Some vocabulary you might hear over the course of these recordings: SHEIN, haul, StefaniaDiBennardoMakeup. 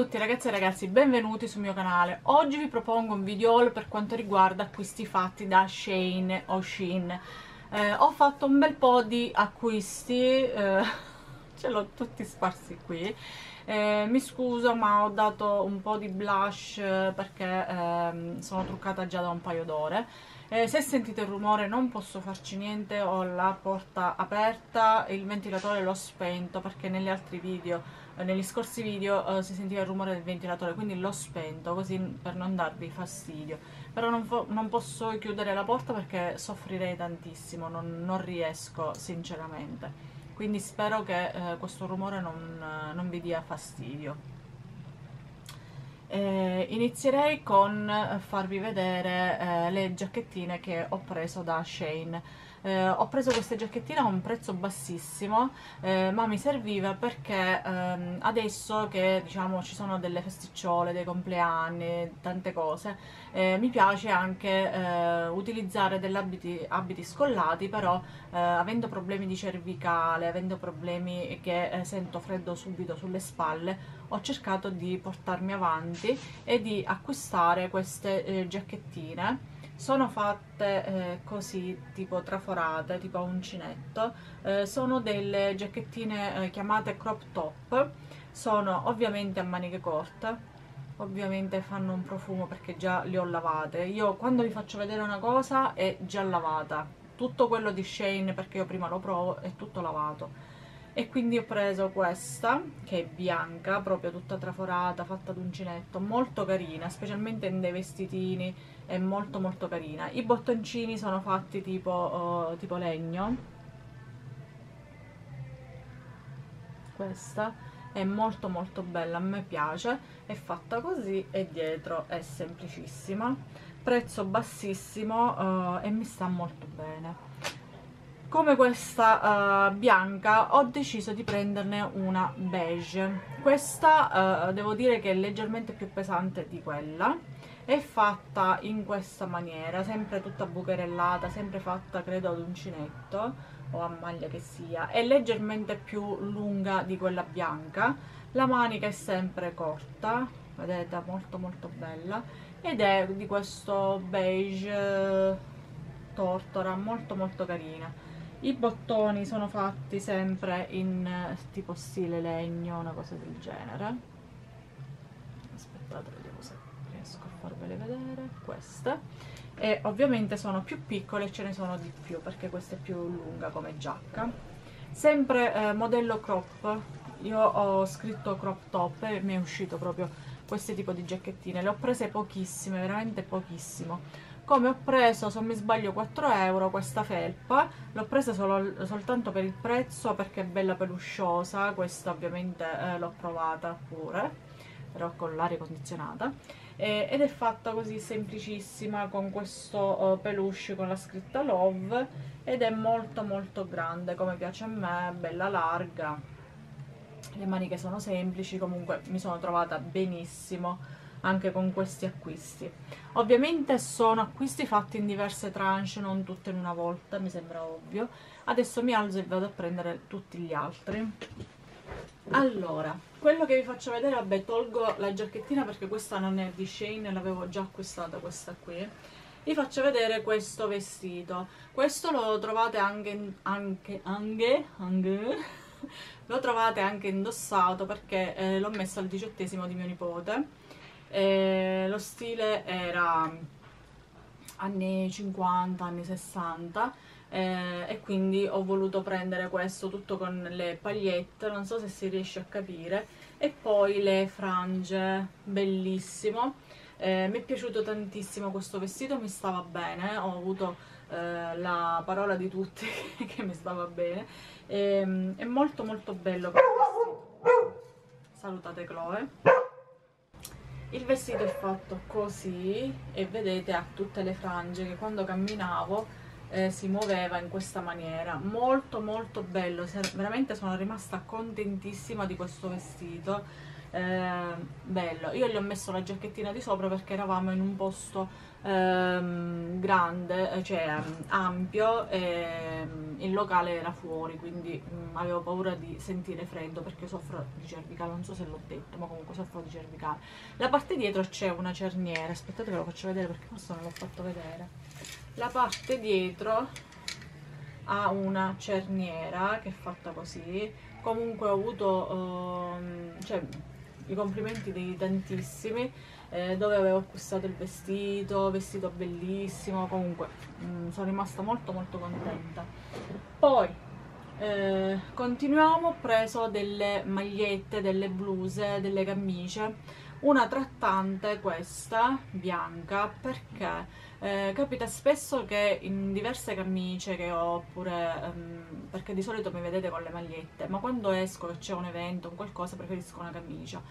Ciao a tutti ragazze e ragazzi, benvenuti sul mio canale. Oggi vi propongo un video per quanto riguarda acquisti fatti da Shein o Shein. Ho fatto un bel po' di acquisti, ce l'ho tutti sparsi qui. Mi scuso, ma ho dato un po' di blush perché sono truccata già da un paio d'ore. Se sentite il rumore non posso farci niente, ho la porta aperta, il ventilatore l'ho spento perché negli scorsi video si sentiva il rumore del ventilatore, quindi l'ho spento così per non darvi fastidio. Però non posso chiudere la porta perché soffrirei tantissimo, non riesco sinceramente. Quindi spero che questo rumore non vi dia fastidio. Inizierei con farvi vedere le giacchettine che ho preso da Shein. Ho preso queste giacchettine a un prezzo bassissimo, ma mi serviva perché adesso che diciamo ci sono delle festicciole, dei compleanni, tante cose, mi piace anche utilizzare degli abiti scollati, però avendo problemi di cervicale, avendo problemi che sento freddo subito sulle spalle, ho cercato di portarmi avanti e di acquistare queste giacchettine. Sono fatte così, tipo traforate, tipo a uncinetto. Sono delle giacchettine chiamate crop top, sono ovviamente a maniche corte, ovviamente fanno un profumo perché già le ho lavate. Io quando vi faccio vedere una cosa è già lavata, tutto quello di Shein, perché io prima lo provo, è tutto lavato. E quindi ho preso questa, che è bianca, proprio tutta traforata, fatta ad uncinetto, molto carina, specialmente in dei vestitini, è molto molto carina. I bottoncini sono fatti tipo legno, questa è molto molto bella, a me piace, è fatta così e dietro è semplicissima, prezzo bassissimo e mi sta molto bene. Come questa bianca ho deciso di prenderne una beige. Questa devo dire che è leggermente più pesante di quella, è fatta in questa maniera, sempre tutta bucherellata, sempre fatta credo ad uncinetto o a maglia che sia, è leggermente più lunga di quella bianca, la manica è sempre corta, vedete, molto molto bella, ed è di questo beige tortora, molto molto carina. I bottoni sono fatti sempre in tipo stile legno, una cosa del genere. Aspettate, vediamo se riesco a farvele vedere. Queste. E ovviamente sono più piccole e ce ne sono di più perché questa è più lunga come giacca. Sempre modello crop. Io ho scritto crop top e mi è uscito proprio questo tipo di giacchettine. Le ho prese pochissime, veramente pochissimo. Come ho preso, se non mi sbaglio, 4 € questa felpa, l'ho presa soltanto per il prezzo perché è bella pelusciosa, questa ovviamente l'ho provata pure, però con l'aria condizionata, ed è fatta così semplicissima con questo peluche con la scritta love, ed è molto molto grande come piace a me, bella larga, le maniche sono semplici, comunque mi sono trovata benissimo anche con questi acquisti. Ovviamente sono acquisti fatti in diverse tranche, non tutte in una volta, mi sembra ovvio. Adesso mi alzo e vado a prendere tutti gli altri. Allora, quello che vi faccio vedere, vabbè, tolgo la giacchettina perché questa non è di Shein, l'avevo già acquistata questa qui. Vi faccio vedere questo vestito. Questo lo trovate anche indossato perché l'ho messo al 18° di mio nipote. Lo stile era anni 50, anni 60 e quindi ho voluto prendere questo tutto con le pagliette, non so se si riesce a capire, e poi le frange, bellissimo. Mi è piaciuto tantissimo questo vestito, mi stava bene, ho avuto la parola di tutti che mi stava bene, è molto molto bello questo vestito. Salutate Chloe. Il vestito è fatto così e vedete ha tutte le frange che quando camminavo si muoveva in questa maniera, molto molto bello, veramente sono rimasta contentissima di questo vestito. bello. Io gli ho messo la giacchettina di sopra perché eravamo in un posto grande, cioè ampio, e il locale era fuori, quindi avevo paura di sentire freddo perché soffro di cervicale, non so se l'ho detto, ma comunque soffro di cervicale. La parte dietro c'è una cerniera, aspettate che lo faccio vedere perché forse non l'ho fatto vedere. La parte dietro ha una cerniera che è fatta così. Comunque ho avuto cioè, i complimenti di tantissimi, dove avevo acquistato il vestito bellissimo, comunque sono rimasta molto contenta. Poi continuiamo, ho preso delle magliette, delle bluse, delle camicie, una trattante, questa bianca, perché capita spesso che in diverse camicie che ho, oppure perché di solito mi vedete con le magliette, ma quando esco, che c'è un evento, un qualcosa, preferisco una camicia.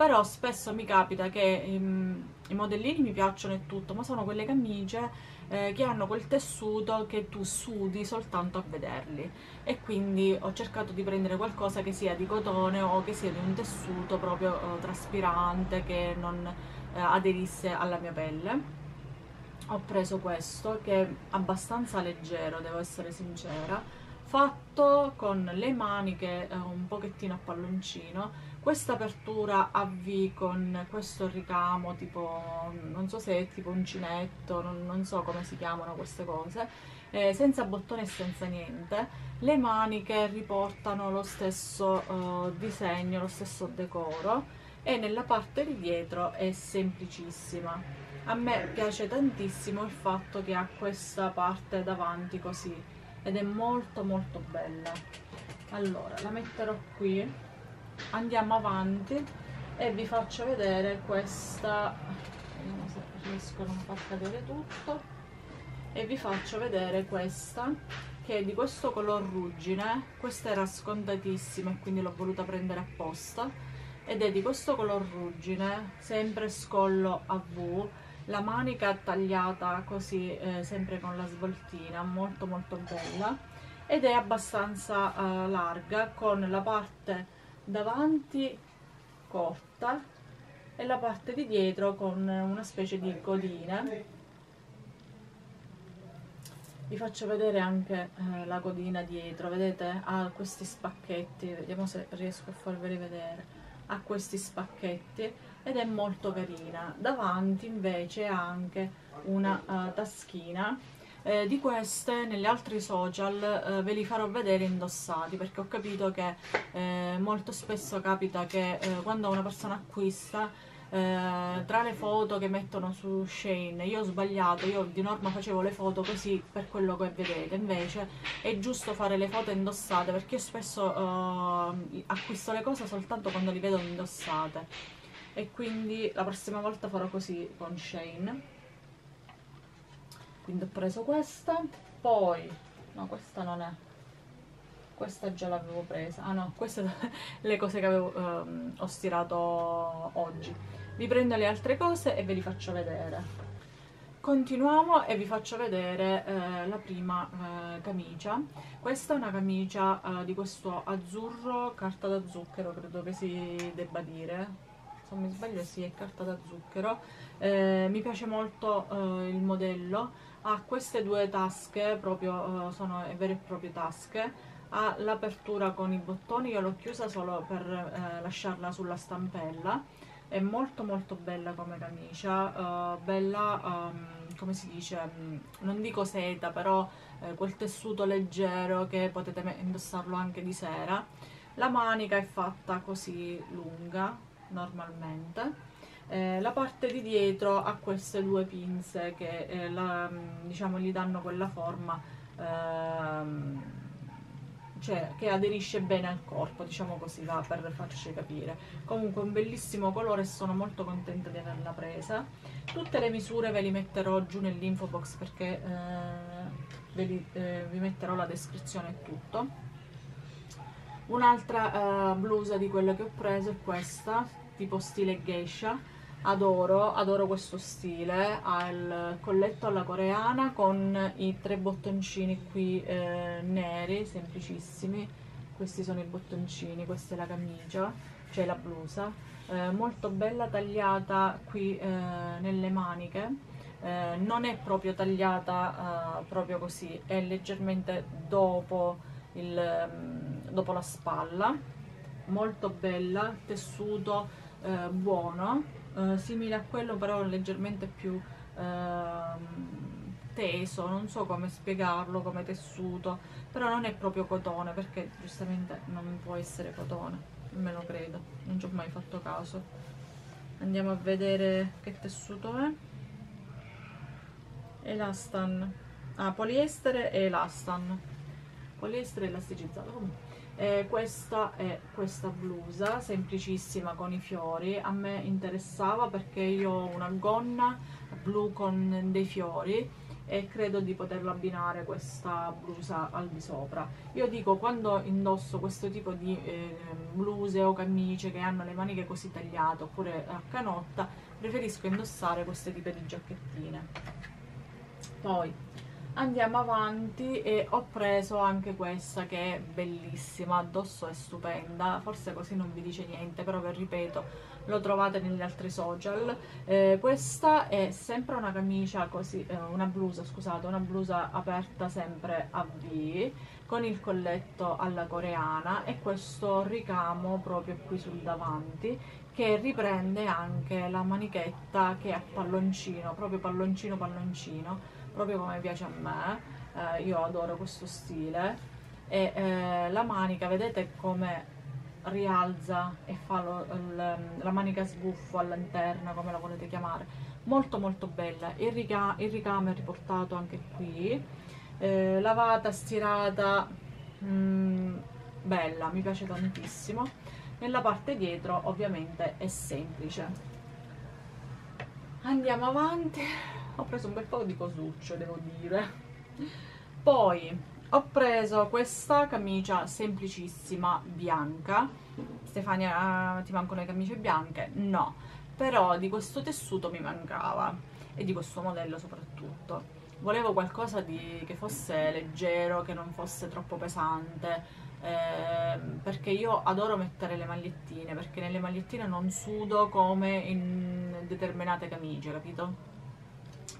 Però spesso mi capita che i modellini mi piacciono e tutto, ma sono quelle camicie che hanno quel tessuto che tu sudi soltanto a vederli, e quindi ho cercato di prendere qualcosa che sia di cotone o che sia di un tessuto proprio traspirante, che non aderisse alla mia pelle. Ho preso questo che è abbastanza leggero, devo essere sincera, fatto con le maniche un pochettino a palloncino, questa apertura a V con questo ricamo, tipo non so se è tipo uncinetto, non so come si chiamano queste cose, senza bottone e senza niente. Le maniche riportano lo stesso disegno, lo stesso decoro, e nella parte di dietro è semplicissima. A me piace tantissimo il fatto che ha questa parte davanti così, ed è molto bella. Allora la metterò qui, andiamo avanti e vi faccio vedere questa, vediamo se riesco a non far cadere tutto, e vi faccio vedere questa che è di questo color ruggine. Questa era scontatissima e quindi l'ho voluta prendere apposta, ed è di questo color ruggine, sempre scollo a V, la manica tagliata così, sempre con la svoltina, molto bella, ed è abbastanza larga, con la parte davanti corta e la parte di dietro con una specie di codina. Vi faccio vedere anche la codina dietro, vedete? Ha questi spacchetti, vediamo se riesco a farveli vedere. Ha questi spacchetti ed è molto carina. Davanti invece ha anche una taschina. Di queste negli altri social ve li farò vedere indossati, perché ho capito che molto spesso capita che quando una persona acquista, tra le foto che mettono su Shein, io ho sbagliato, io di norma facevo le foto così per quello che vedete, invece è giusto fare le foto indossate, perché io spesso acquisto le cose soltanto quando li vedo indossate, e quindi la prossima volta farò così con Shein. Quindi ho preso questa, poi no, questa non è, questa già l'avevo presa, ah no, queste sono le cose che avevo, ho stirato oggi. Vi prendo le altre cose e ve li faccio vedere. Continuiamo e vi faccio vedere la prima camicia. Questa è una camicia di questo azzurro, carta da zucchero credo che si debba dire, se non mi sbaglio sì, è carta da zucchero. Mi piace molto il modello, ha queste due tasche, proprio sono vere e proprie tasche, ha l'apertura con i bottoni, io l'ho chiusa solo per lasciarla sulla stampella. È molto bella come camicia, bella, come si dice, non dico seta, però quel tessuto leggero che potete indossarlo anche di sera. La manica è fatta così lunga normalmente, la parte di dietro ha queste due pinze che diciamo gli danno quella forma, cioè che aderisce bene al corpo, diciamo così, va per farci capire. Comunque un bellissimo colore, sono molto contenta di averla presa. Tutte le misure ve li metterò giù nell'info box, perché vi metterò la descrizione e tutto. Un'altra blusa di quella che ho preso è questa, tipo stile geisha. Adoro questo stile, ha il colletto alla coreana con i tre bottoncini qui neri, semplicissimi. Questi sono i bottoncini, questa è la camicia, cioè la blusa, molto bella, tagliata qui nelle maniche. Non è proprio tagliata proprio così, è leggermente dopo la spalla, molto bella, tessuto buono, simile a quello però leggermente più teso, non so come spiegarlo come tessuto, però non è proprio cotone, perché giustamente non può essere cotone, almeno credo, non ci ho mai fatto caso. Andiamo a vedere che tessuto è. Elastan, poliestere e elastan, poliestere elasticizzato. Comunque questa è questa blusa semplicissima con i fiori. A me interessava perché io ho una gonna blu con dei fiori e credo di poterla abbinare questa blusa al di sopra. Io dico, quando indosso questo tipo di bluse o camicie che hanno le maniche così tagliate oppure a canotta, preferisco indossare queste tipe di giacchettine. Poi andiamo avanti e ho preso anche questa che è bellissima, addosso è stupenda, forse così non vi dice niente, però vi ripeto, lo trovate negli altri social. Questa è sempre una camicia così, una blusa, scusate, una blusa aperta sempre a V con il colletto alla coreana e questo ricamo proprio qui sul davanti, che riprende anche la manichetta che è a palloncino, proprio palloncino palloncino, proprio come piace a me. Io adoro questo stile e la manica, vedete come rialza e fa la manica sbuffo, a lanterna, come la volete chiamare, molto molto bella. Il ricamo è riportato anche qui, lavata, stirata, bella, mi piace tantissimo. Nella parte dietro ovviamente è semplice. Andiamo avanti. Ho preso un bel po' di cosuccio, devo dire. Poi ho preso questa camicia semplicissima bianca. Stefania, ti mancano le camicie bianche? No, però di questo tessuto mi mancava e di questo modello soprattutto. Volevo qualcosa che fosse leggero, che non fosse troppo pesante, perché io adoro mettere le magliettine, perché nelle magliettine non sudo come in determinate camicie, capito?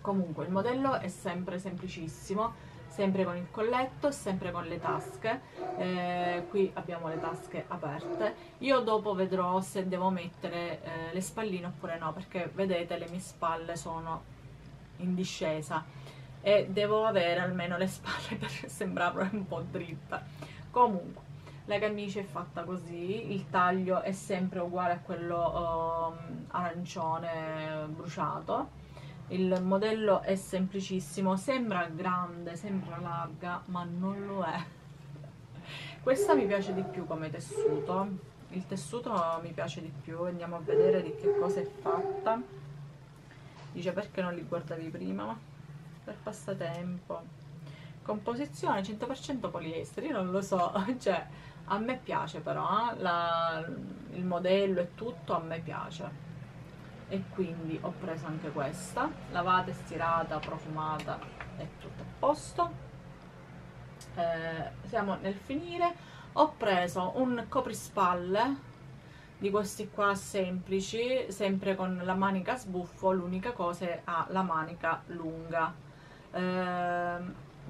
Comunque il modello è sempre semplicissimo, sempre con il colletto, sempre con le tasche. Qui abbiamo le tasche aperte. Io dopo vedrò se devo mettere le spalline oppure no, perché vedete le mie spalle sono in discesa e devo avere almeno le spalle per sembrare un po' dritta. Comunque la camicia è fatta così, il taglio è sempre uguale a quello arancione bruciato. Il modello è semplicissimo, sembra grande, sembra larga, ma non lo è. Questa mi piace di più come tessuto, il tessuto mi piace di più. Andiamo a vedere di che cosa è fatta. Dice, perché non li guardavi prima? Per passatempo. Composizione 100% poliestere, io non lo so, cioè a me piace però, il modello e tutto a me piace. E quindi ho preso anche questa, lavata e stirata, profumata, è tutto a posto. Siamo nel finire. Ho preso un coprispalle di questi qua semplici, sempre con la manica sbuffo, l'unica cosa è la manica lunga.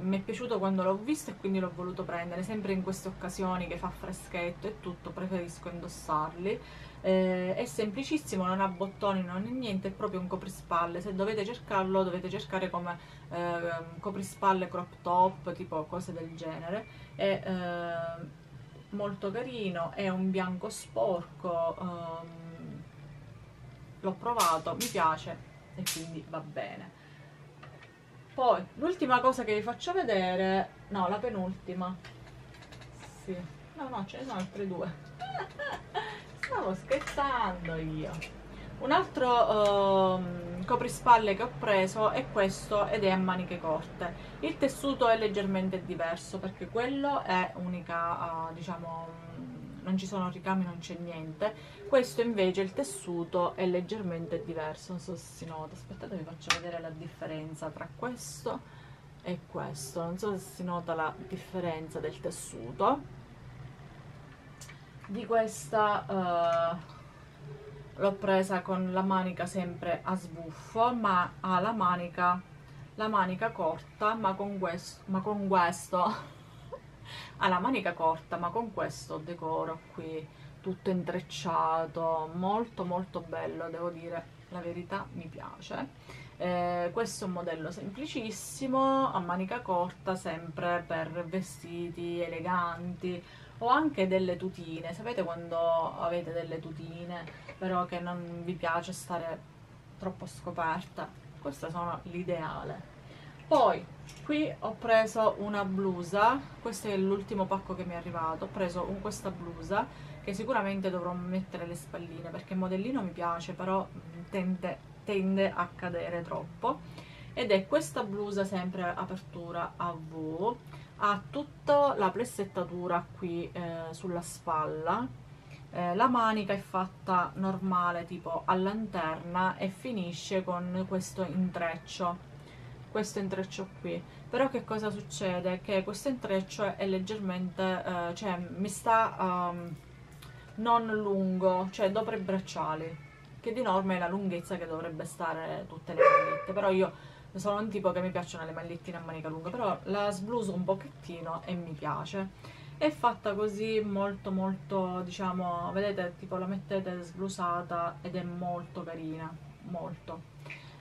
Mi è piaciuto quando l'ho visto e quindi l'ho voluto prendere, sempre in queste occasioni che fa freschetto e tutto, preferisco indossarli. È semplicissimo, non ha bottoni, non è niente, è proprio un coprispalle. Se dovete cercarlo, dovete cercare come coprispalle crop top, tipo cose del genere. È molto carino, è un bianco sporco, l'ho provato, mi piace e quindi va bene. Poi l'ultima cosa che vi faccio vedere, no, la penultima, sì, no, ce ne sono altre due. Stavo scherzando io. Un altro coprispalle che ho preso è questo ed è a maniche corte. Il tessuto è leggermente diverso perché quello è unica, diciamo, non ci sono ricami, non c'è niente. Questo invece il tessuto è leggermente diverso, non so se si nota. Aspettate, vi faccio vedere la differenza tra questo e questo. Non so se si nota la differenza del tessuto. Di questa l'ho presa con la manica sempre a sbuffo, ma ha la manica corta, ma con questo ha la manica corta, ma con questo decoro qui tutto intrecciato, molto molto bello, devo dire la verità, mi piace. Questo è un modello semplicissimo a manica corta, sempre per vestiti eleganti o anche delle tutine. Sapete quando avete delle tutine però che non vi piace stare troppo scoperta? Queste sono l'ideale. Poi qui ho preso una blusa, questo è l'ultimo pacco che mi è arrivato, ho preso questa blusa che sicuramente dovrò mettere le spalline perché il modellino mi piace, però tende a cadere troppo, ed è questa blusa sempre apertura a V, ha tutta la plessettatura qui sulla spalla, la manica è fatta normale tipo a lanterna e finisce con questo intreccio qui. Però che cosa succede? Che questo intreccio è leggermente non lungo, cioè dopo i bracciali, che di norma è la lunghezza che dovrebbe stare tutte le magliette, però io sono un tipo che mi piacciono le magliettine a manica lunga, però la sbluso un pochettino e mi piace. È fatta così molto molto, diciamo, vedete, tipo la mettete sblusata ed è molto carina, molto.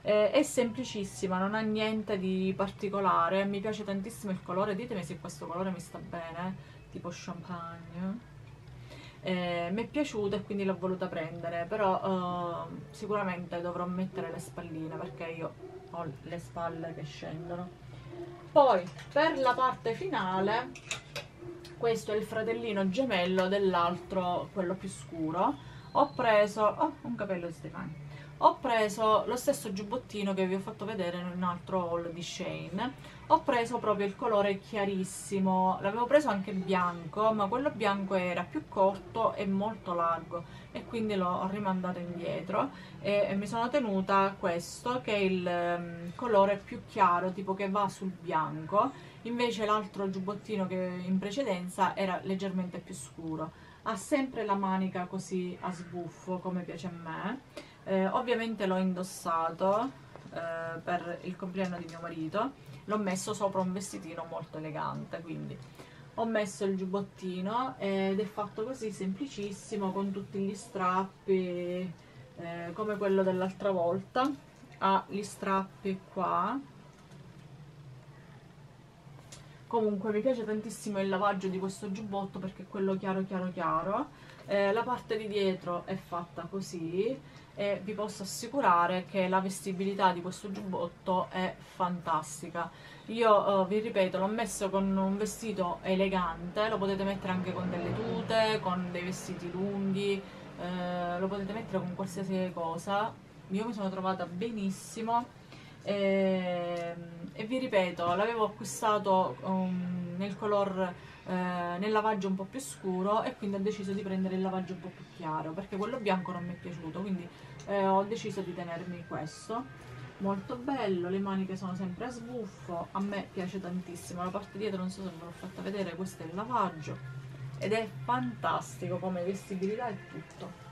È semplicissima, non ha niente di particolare, mi piace tantissimo il colore, ditemi se questo colore mi sta bene, tipo champagne. Mi è piaciuta e quindi l'ho voluta prendere, però sicuramente dovrò mettere le spalline perché io ho le spalle che scendono. Poi per la parte finale, questo è il fratellino gemello dell'altro, quello più scuro. Ho preso un capello di Stefania. Ho preso lo stesso giubbottino che vi ho fatto vedere in un altro haul di Shein. Ho preso proprio il colore chiarissimo, l'avevo preso anche bianco, ma quello bianco era più corto e molto largo e quindi l'ho rimandato indietro e mi sono tenuta questo che è il colore più chiaro, tipo che va sul bianco. Invece l'altro giubbottino che in precedenza era leggermente più scuro. Ha sempre la manica così a sbuffo, come piace a me. Ovviamente l'ho indossato per il compleanno di mio marito, l'ho messo sopra un vestitino molto elegante, quindi ho messo il giubbottino ed è fatto così semplicissimo, con tutti gli strappi come quello dell'altra volta, ha gli strappi qua. Comunque mi piace tantissimo il lavaggio di questo giubbotto perché è quello chiaro chiaro chiaro. La parte di dietro è fatta così e vi posso assicurare che la vestibilità di questo giubbotto è fantastica. Io vi ripeto, l'ho messo con un vestito elegante, lo potete mettere anche con delle tute, con dei vestiti lunghi, lo potete mettere con qualsiasi cosa. Io mi sono trovata benissimo e vi ripeto, l'avevo acquistato nel color nel lavaggio un po' più scuro e quindi ho deciso di prendere il lavaggio un po' più chiaro perché quello bianco non mi è piaciuto, quindi ho deciso di tenermi questo. Molto bello, le maniche sono sempre a sbuffo, a me piace tantissimo. La parte dietro non so se ve l'ho fatta vedere, questo è il lavaggio ed è fantastico come vestibilità e tutto.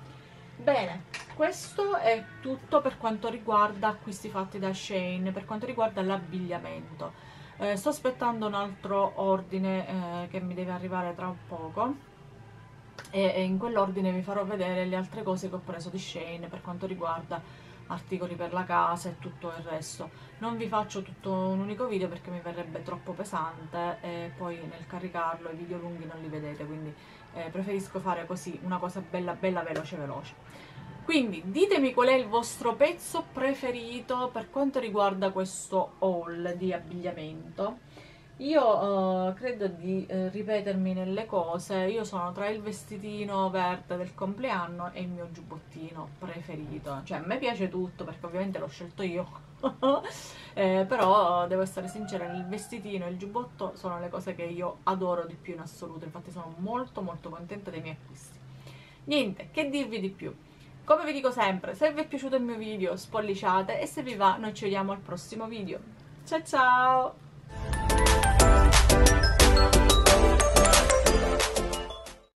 Bene, questo è tutto per quanto riguarda acquisti fatti da Shein, per quanto riguarda l'abbigliamento. Sto aspettando un altro ordine che mi deve arrivare tra poco e in quell'ordine vi farò vedere le altre cose che ho preso di Shein per quanto riguarda articoli per la casa e tutto il resto. Non vi faccio tutto un unico video perché mi verrebbe troppo pesante e poi nel caricarlo i video lunghi non li vedete, quindi preferisco fare così una cosa bella bella veloce veloce. Quindi ditemi qual è il vostro pezzo preferito per quanto riguarda questo haul di abbigliamento. Io credo di ripetermi nelle cose, io sono tra il vestitino verde del compleanno e il mio giubbottino preferito. Cioè a me piace tutto perché ovviamente l'ho scelto io, però devo essere sincera, il vestitino e il giubbotto sono le cose che io adoro di più in assoluto, infatti sono molto molto contenta dei miei acquisti. Niente, che dirvi di più? Come vi dico sempre, se vi è piaciuto il mio video spolliciate e se vi va noi ci vediamo al prossimo video. Ciao ciao!